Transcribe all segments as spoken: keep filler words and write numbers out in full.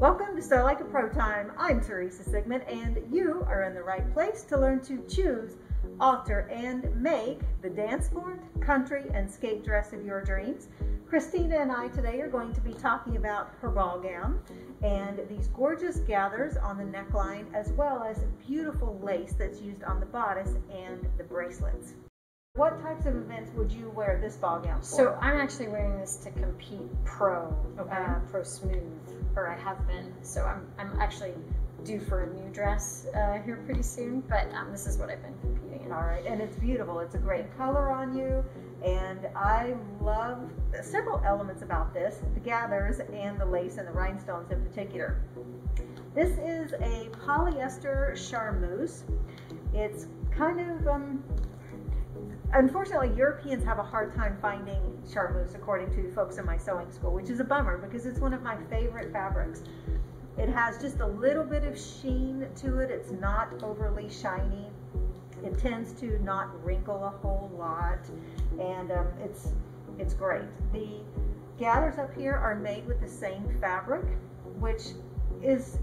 Welcome to Sew Like a Pro Time. I'm Teresa Sigmon, and you are in the right place to learn to choose, alter, and make the dance board, country, and skate dress of your dreams. Christina and I today are going to be talking about her ball gown and these gorgeous gathers on the neckline, as well as beautiful lace that's used on the bodice and the bracelets. What types of events would you wear this ball gown for? So I'm actually wearing this to compete pro, okay. uh, pro smooth, or I have been. So I'm, I'm actually due for a new dress uh, here pretty soon, but um, this is what I've been competing in. All right, and it's beautiful. It's a great color on you, and I love several elements about this, the gathers and the lace and the rhinestones in particular. This is a polyester charmeuse. It's kind of... Um, Unfortunately, Europeans have a hard time finding charmeuse, according to folks in my sewing school, which is a bummer because it's one of my favorite fabrics. It has just a little bit of sheen to it. It's not overly shiny. It tends to not wrinkle a whole lot, and um, it's, it's great. The gathers up here are made with the same fabric, which is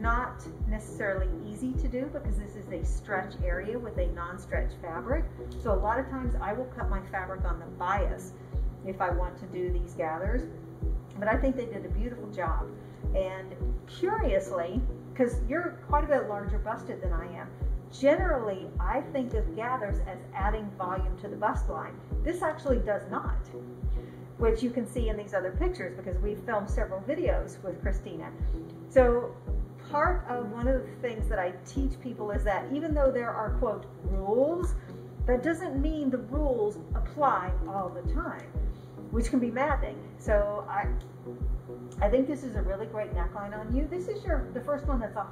not necessarily easy to do because this is a stretch area with a non-stretch fabric. So a lot of times I will cut my fabric on the bias if I want to do these gathers, but I think they did a beautiful job. And curiously, because you're quite a bit larger busted than I am, generally I think of gathers as adding volume to the bust line. This actually does not, which you can see in these other pictures because we filmed several videos with Christina. So part of one of the things that I teach people is that even though there are, quote, rules, that doesn't mean the rules apply all the time, which can be maddening. So I I think this is a really great neckline on you. This is your the first one that's a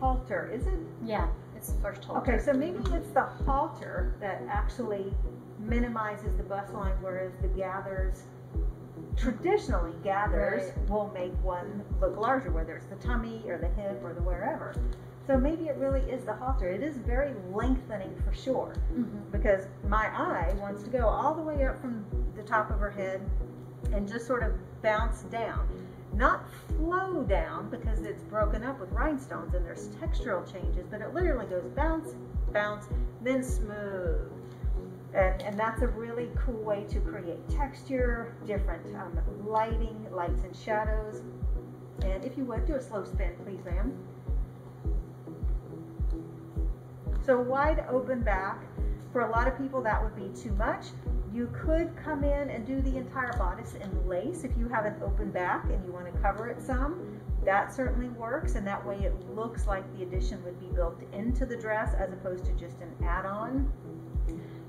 halter, is it? Yeah, it's the first halter. Okay, so maybe it's the halter that actually minimizes the bust line, whereas the gathers, traditionally gathers right. will make one look larger, whether it's the tummy or the hip or the wherever. So maybe it really is the halter. It is very lengthening for sure, mm-hmm. because my eye wants to go all the way up from the top of her head and just sort of bounce down, not flow down because it's broken up with rhinestones and there's textural changes, but it literally goes bounce, bounce, then smooth. And, and that's a really cool way to create texture, different um, lighting, lights and shadows. And if you would, do a slow spin, please, ma'am. So wide open back. For a lot of people, that would be too much. You could come in and do the entire bodice in lace if you have an open back and you want to cover it some. That certainly works, and that way it looks like the addition would be built into the dress as opposed to just an add-on.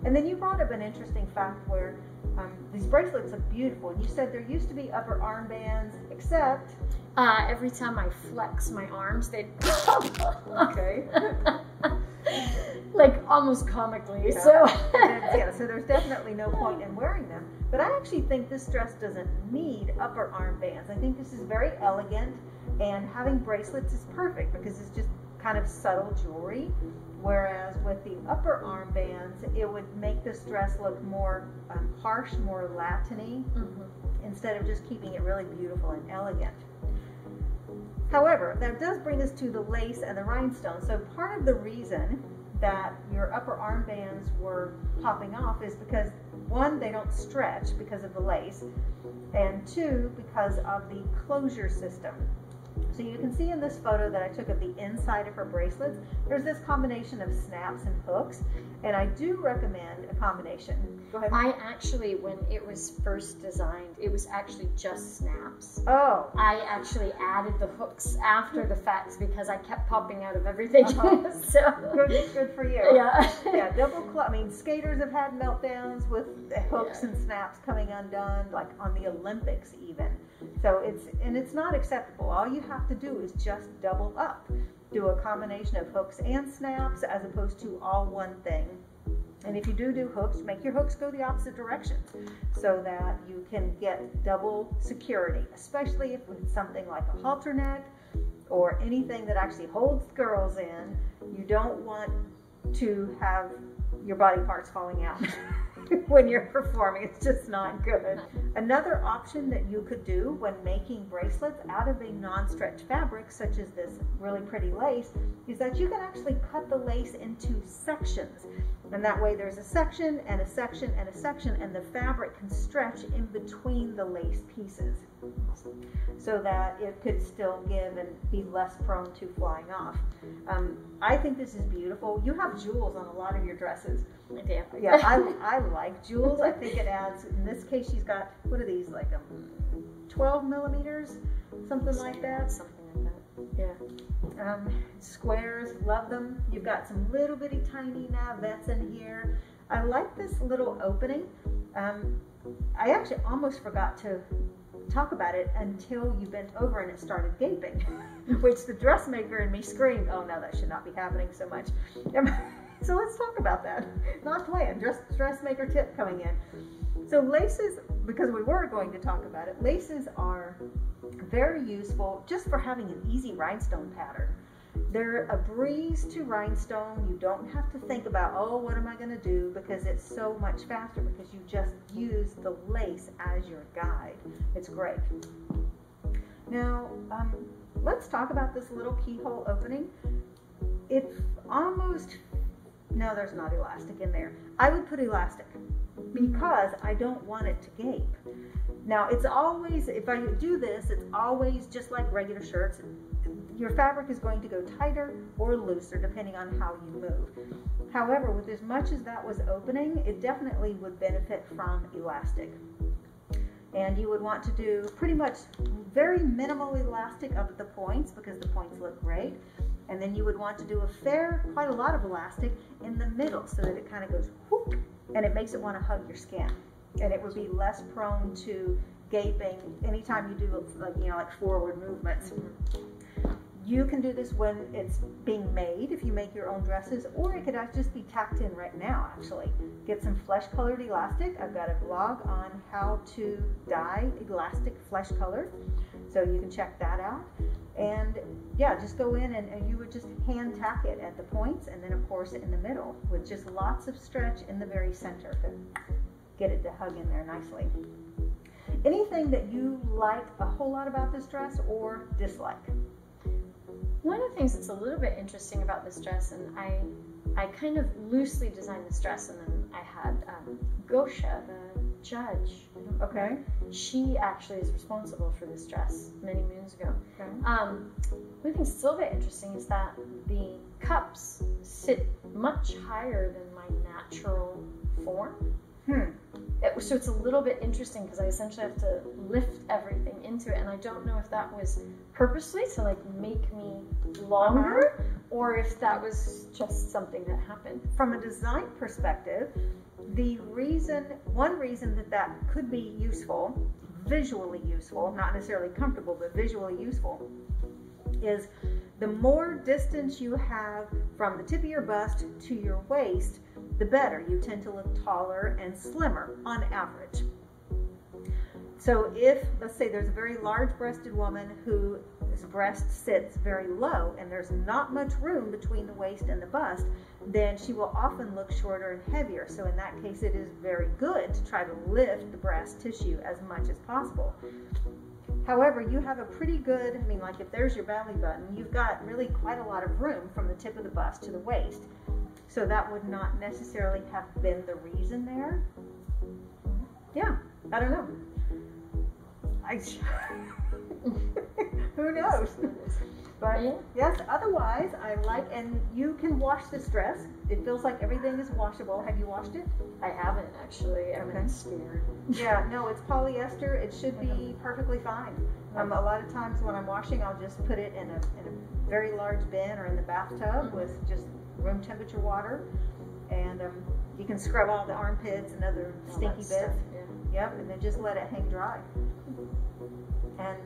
And then you brought up an interesting fact where um, these bracelets look beautiful. And you said there used to be upper armbands, except... Uh, every time I flex my arms, they'd... okay. Like, almost comically, yeah. so... yeah, so there's definitely no point in wearing them. But I actually think this dress doesn't need upper armbands. I think this is very elegant, and having bracelets is perfect because it's just kind of subtle jewelry. Whereas with the upper armbands, it would make this dress look more um, harsh, more Latin-y, mm-hmm. instead of just keeping it really beautiful and elegant. However, that does bring us to the lace and the rhinestone. So part of the reason that your upper armbands were popping off is because, one, they don't stretch because of the lace, and two, because of the closure system. So you can see in this photo that I took of the inside of her bracelets, there's this combination of snaps and hooks, and I do recommend a combination. Go ahead. I actually, when it was first designed, it was actually just snaps. Oh. I actually added the hooks after the fact because I kept popping out of everything. Uh-huh. So good, good for you. Yeah. Yeah, double clutch. I mean, skaters have had meltdowns with hooks yeah. and snaps coming undone, like on the Olympics even. So it's, and it's not acceptable. All you have to do is just double up. Do a combination of hooks and snaps as opposed to all one thing. And if you do do hooks, make your hooks go the opposite direction so that you can get double security, especially if it's something like a halter neck or anything that actually holds girls in. You don't want to have your body parts falling out. when you're performing. It's just not good. Another option that you could do when making bracelets out of a non-stretch fabric, such as this really pretty lace, is that you can actually cut the lace into sections. And that way there's a section and a section and a section, and the fabric can stretch in between the lace pieces so that it could still give and be less prone to flying off. Um, I think this is beautiful. You have jewels on a lot of your dresses. I do. Yeah, I, I like jewels. I think it adds, in this case she's got, what are these, like um, twelve millimeters? Something like that? Something like that. Yeah. Um, squares, love them. You've got some little bitty tiny navettes in here. I like this little opening. Um, I actually almost forgot to talk about it until you bent over and it started gaping, which the dressmaker and me screamed, oh no, that should not be happening so much. So let's talk about that. Not planned, just dressmaker tip coming in. So laces, because we were going to talk about it, laces are very useful just for having an easy rhinestone pattern. They're a breeze to rhinestone. You don't have to think about, oh, what am I going to do? Because it's so much faster because you just use the lace as your guide. It's great. Now, um, let's talk about this little keyhole opening. It's almost, no, there's not elastic in there. I would put elastic because I don't want it to gape. Now, it's always, if I do this, it's always just like regular shirts. Your fabric is going to go tighter or looser depending on how you move. However, with as much as that was opening, it definitely would benefit from elastic. And you would want to do pretty much very minimal elastic up at the points because the points look great. And then you would want to do a fair, quite a lot of elastic in the middle so that it kind of goes whoop and it makes it want to hug your skin. And it would be less prone to gaping anytime you do, like, you know, like forward movements. You can do this when it's being made, if you make your own dresses, or it could just be tacked in right now, actually. Get some flesh-colored elastic. I've got a blog on how to dye elastic flesh-colored, so you can check that out. And yeah, just go in and, and you would just hand tack it at the points, and then of course in the middle, with just lots of stretch in the very center to get it to hug in there nicely. Anything that you like a whole lot about this dress or dislike? One of the things that's a little bit interesting about this dress, and I, I kind of loosely designed this dress, and then I had um, Gosha the Judge. Okay. She actually is responsible for this dress many moons ago. Okay. Um, one thing that's a little bit interesting is that the cups sit much higher than my natural form. Hmm. It, so it's a little bit interesting because I essentially have to lift everything into it, and I don't know if that was purposely to like make me longer, uh-huh. or if that was just something that happened. From a design perspective, the reason, one reason that that could be useful, visually useful, not necessarily comfortable, but visually useful, is the more distance you have from the tip of your bust to your waist, the better. You tend to look taller and slimmer on average. So if, let's say there's a very large-breasted woman whose breast sits very low and there's not much room between the waist and the bust, then she will often look shorter and heavier. So in that case, it is very good to try to lift the breast tissue as much as possible. However, you have a pretty good, I mean, like if there's your belly button, you've got really quite a lot of room from the tip of the bust to the waist. So that would not necessarily have been the reason there. Yeah, I don't know. I, who knows? But yes, otherwise I like, and you can wash this dress. It feels like everything is washable. Have you washed it? I haven't actually. I'm okay. Scared. Yeah, no, it's polyester. It should be perfectly fine. Um, a lot of times when I'm washing, I'll just put it in a, in a very large bin or in the bathtub with just room temperature water, and um, you can scrub all the armpits and other all stinky bits. Stuff, yeah. Yep, and then just let it hang dry. And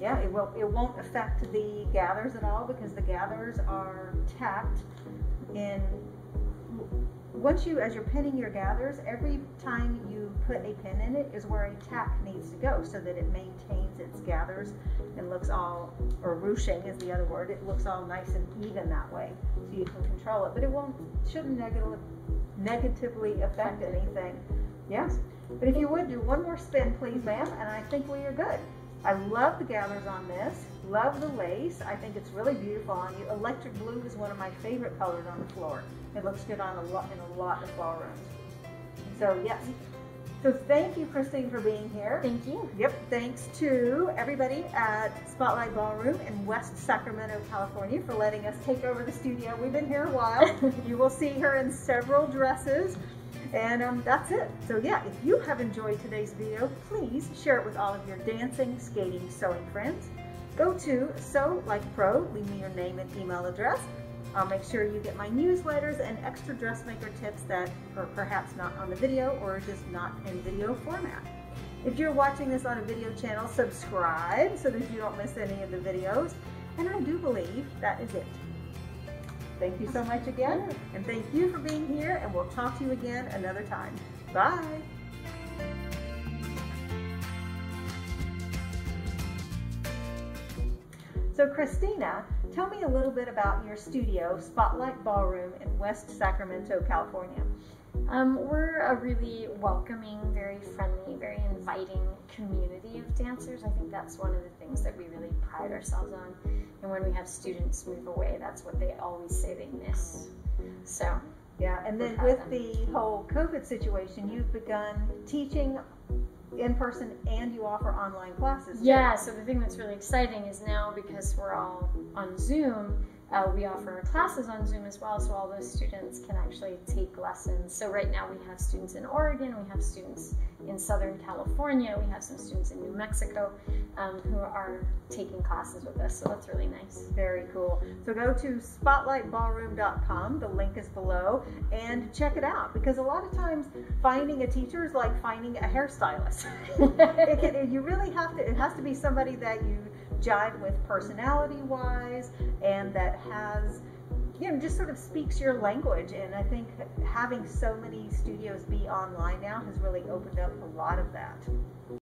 yeah, it will. It won't affect the gathers at all because the gathers are tacked in. Once you, as you're pinning your gathers, every time you put a pin in it is where a tack needs to go so that it maintains its gathers and looks all, or ruching is the other word, it looks all nice and even that way so you can control it. But it won't, shouldn't negatively, negatively affect anything. Yes? But if you would do one more spin, please, ma'am, and I think we are good. I love the gathers on this, love the lace. I think it's really beautiful on you. Electric blue is one of my favorite colors on the floor. It looks good on a lot in a lot of ballrooms. So yes. So thank you, Christine, for being here. Thank you. Yep, thanks to everybody at Spotlight Ballroom in West Sacramento, California for letting us take over the studio. We've been here a while. You will see her in several dresses. And um, that's it. So yeah, if you have enjoyed today's video, please share it with all of your dancing, skating, sewing friends. Go to Sew Like a Pro, leave me your name and email address. I'll make sure you get my newsletters and extra dressmaker tips that are perhaps not on the video or just not in video format. If you're watching this on a video channel, subscribe so that you don't miss any of the videos. And I do believe that is it. Thank you so much again, and thank you for being here, and we'll talk to you again another time. Bye. So Christina, tell me a little bit about your studio, Spotlight Ballroom in West Sacramento, California. Um, we're a really welcoming, very friendly, very inviting community of dancers. I think that's one of the things that we really pride ourselves on. And when we have students move away, that's what they always say they miss. So yeah, and then with them. The whole COVID situation, you've begun teaching in person, and you offer online classes too. Yeah, so the thing that's really exciting is now, because we're all on Zoom, uh, we offer our classes on Zoom as well, so all those students can actually take lessons. So right now we have students in Oregon, we have students in Southern California, we have some students in New Mexico um, who are taking classes with us, so that's really nice. Very cool. So go to spotlight ballroom dot com, the link is below, and check it out, because a lot of times finding a teacher is like finding a hairstylist. it can, it, you really have to, it has to be somebody that you jive with personality-wise, and that has, you know, just sort of speaks your language. And I think having so many studios be online now has really opened up a lot of that.